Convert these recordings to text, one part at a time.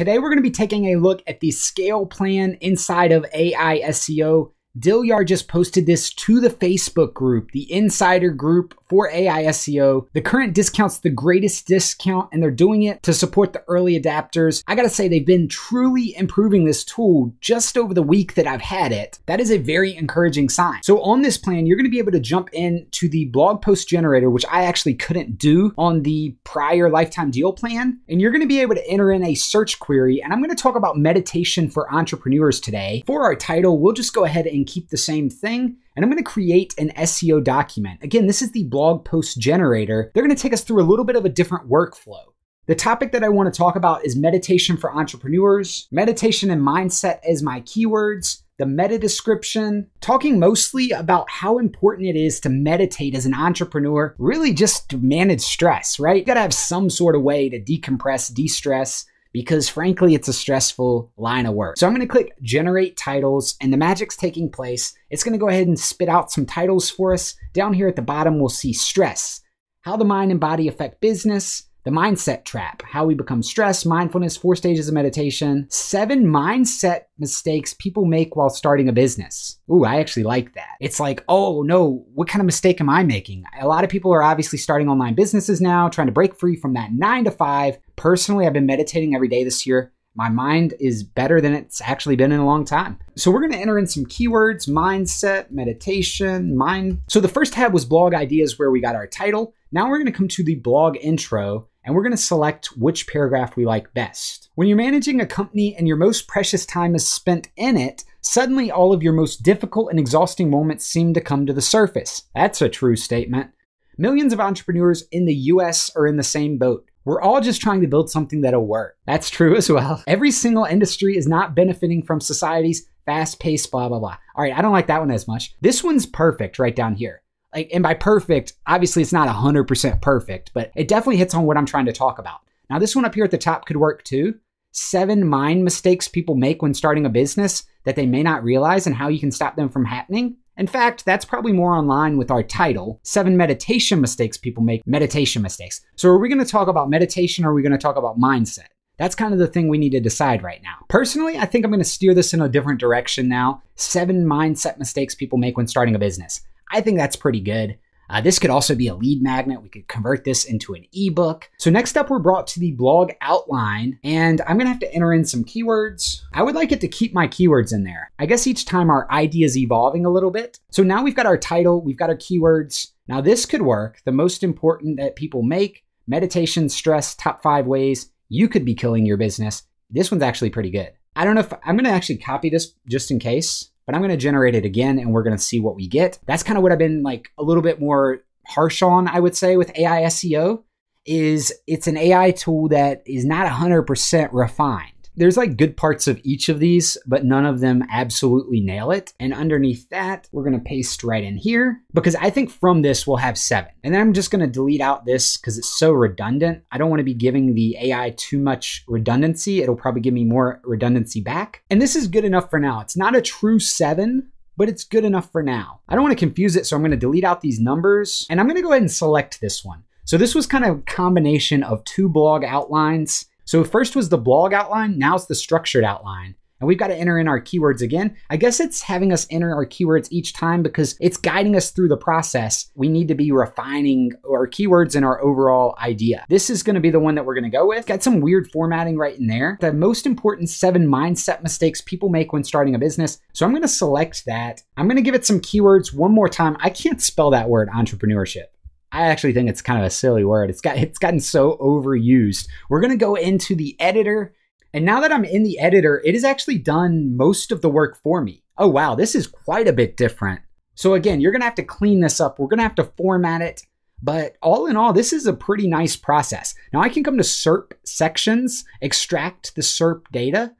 Today, we're going to be taking a look at the scale plan inside of AI SEO. Dilyar just posted this to the Facebook group, the insider group for AI SEO. The current discount's the greatest discount, and they're doing it to support the early adapters. I gotta say, they've been truly improving this tool just over the week that I've had it. That is a very encouraging sign. So on this plan, you're gonna be able to jump into the blog post generator, which I actually couldn't do on the prior lifetime deal plan. And you're gonna be able to enter in a search query. And I'm gonna talk about meditation for entrepreneurs today. For our title, we'll just go ahead and keep the same thing. And I'm going to create an SEO document. Again, this is the blog post generator. They're going to take us through a little bit of a different workflow. The topic that I want to talk about is meditation for entrepreneurs, meditation and mindset as my keywords, the meta description, talking mostly about how important it is to meditate as an entrepreneur, really just to manage stress, right? You got to have some sort of way to decompress, de-stress, because frankly, it's a stressful line of work. So I'm gonna click generate titles and the magic's taking place. It's gonna go ahead and spit out some titles for us. Down here at the bottom, we'll see stress, how the mind and body affect business, the mindset trap, how we become stressed, mindfulness, 4 stages of meditation, 7 mindset mistakes people make while starting a business. Ooh, I actually like that. It's like, oh no, what kind of mistake am I making? A lot of people are obviously starting online businesses now, trying to break free from that 9 to 5. Personally, I've been meditating every day this year. My mind is better than it's actually been in a long time. So we're going to enter in some keywords, mindset, meditation, mind. So the first tab was blog ideas where we got our title. Now we're going to come to the blog intro and we're going to select which paragraph we like best. When you're managing a company and your most precious time is spent in it, suddenly all of your most difficult and exhausting moments seem to come to the surface. That's a true statement. Millions of entrepreneurs in the US are in the same boat. We're all just trying to build something that'll work. That's true as well. Every single industry is not benefiting from society's fast pace, blah, blah, blah. All right, I don't like that one as much. This one's perfect right down here. Like, and by perfect, obviously it's not 100% perfect, but it definitely hits on what I'm trying to talk about. Now this one up here at the top could work too. 7 mind mistakes people make when starting a business that they may not realize and how you can stop them from happening. In fact, that's probably more in line with our title, 7 meditation mistakes people make, meditation mistakes. So are we gonna talk about meditation or are we gonna talk about mindset? That's kind of the thing we need to decide right now. Personally, I think I'm gonna steer this in a different direction now. 7 mindset mistakes people make when starting a business. I think that's pretty good. This could also be a lead magnet. We could convert this into an ebook. So next up, we're brought to the blog outline and I'm gonna have to enter in some keywords. I would like it to keep my keywords in there. I guess each time our idea is evolving a little bit. So now we've got our title, we've got our keywords. Now this could work. The most important that people make, meditation, stress, top 5 ways you could be killing your business. This one's actually pretty good. I don't know if I'm gonna actually copy this just in case. But I'm going to generate it again and we're going to see what we get. That's kind of what I've been like a little bit more harsh on, I would say, with AI SEO is it's an AI tool that is not 100% refined. There's like good parts of each of these, but none of them absolutely nail it. And underneath that, we're going to paste right in here because I think from this we'll have 7. And then I'm just going to delete out this because it's so redundant. I don't want to be giving the AI too much redundancy. It'll probably give me more redundancy back. And this is good enough for now. It's not a true 7, but it's good enough for now. I don't want to confuse it. So I'm going to delete out these numbers and I'm going to go ahead and select this one. So this was kind of a combination of 2 blog outlines. So first was the blog outline, now it's the structured outline. And we've got to enter in our keywords again. I guess it's having us enter our keywords each time because it's guiding us through the process. We need to be refining our keywords and our overall idea. This is going to be the one that we're going to go with. Got some weird formatting right in there. The most important 7 mindset mistakes people make when starting a business. So I'm going to select that. I'm going to give it some keywords one more time. I can't spell that word entrepreneurship. I actually think it's kind of a silly word. It's gotten so overused. We're gonna go into the editor. And now that I'm in the editor, it has actually done most of the work for me. Oh wow, this is quite a bit different. So again, you're gonna have to clean this up. We're gonna have to format it. But all in all, this is a pretty nice process. Now I can come to SERP sections, extract the SERP data.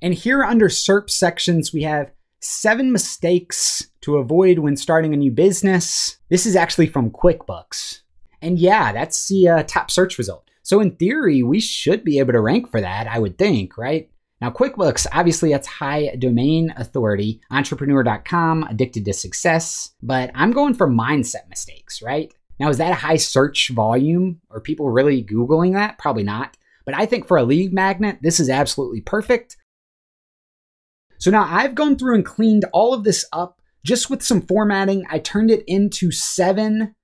And here under SERP sections, we have 7 mistakes to avoid when starting a new business. This is actually from QuickBooks. And yeah, that's the top search result. So in theory, we should be able to rank for that, I would think, right? Now QuickBooks, obviously that's high domain authority, entrepreneur.com, addicted to success, but I'm going for mindset mistakes, right? Now is that a high search volume? Are people really Googling that? Probably not. But I think for a lead magnet, this is absolutely perfect. So now I've gone through and cleaned all of this up just with some formatting. I turned it into 7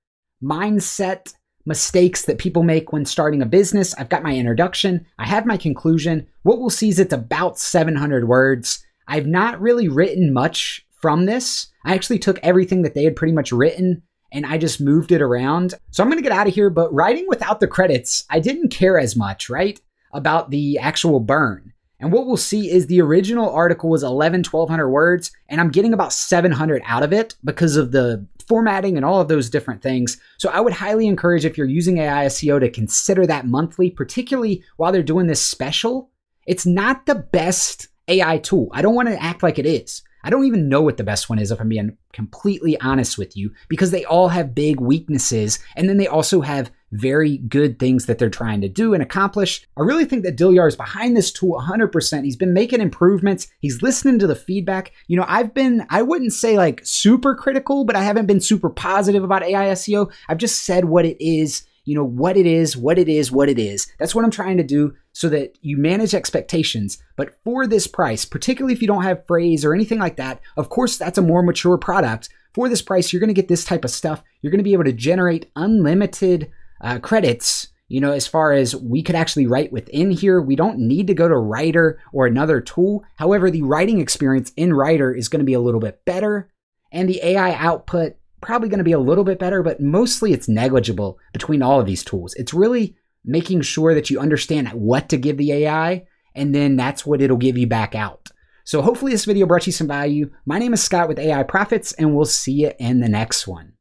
mindset mistakes that people make when starting a business. I've got my introduction. I have my conclusion. What we'll see is it's about 700 words. I've not really written much from this. I actually took everything that they had pretty much written and I just moved it around. So I'm going to get out of here, but writing without the credits, I didn't care as much, right, about the actual burn. And what we'll see is the original article was 1,200 words, and I'm getting about 700 out of it because of the formatting and all of those different things. So I would highly encourage, if you're using AI SEO, to consider that monthly, particularly while they're doing this special. It's not the best AI tool. I don't want to act like it is. I don't even know what the best one is, if I'm being completely honest with you, because they all have big weaknesses. And then they also have very good things that they're trying to do and accomplish. I really think that Dilyar is behind this tool 100%. He's been making improvements. He's listening to the feedback. You know, I wouldn't say like super critical, but I haven't been super positive about AI SEO. I've just said what it is, you know, what it is. That's what I'm trying to do, so that you manage expectations. But for this price, particularly if you don't have phrase or anything like that, of course, that's a more mature product. For this price, you're going to get this type of stuff. You're going to be able to generate unlimited credits, you know, as far as we could actually write within here. We don't need to go to Writer or another tool. However, the writing experience in Writer is going to be a little bit better, and the AI output probably going to be a little bit better, but mostly it's negligible between all of these tools. It's really making sure that you understand what to give the AI, and then that's what it'll give you back out. So hopefully this video brought you some value. My name is Scott with AI Profits, and we'll see you in the next one.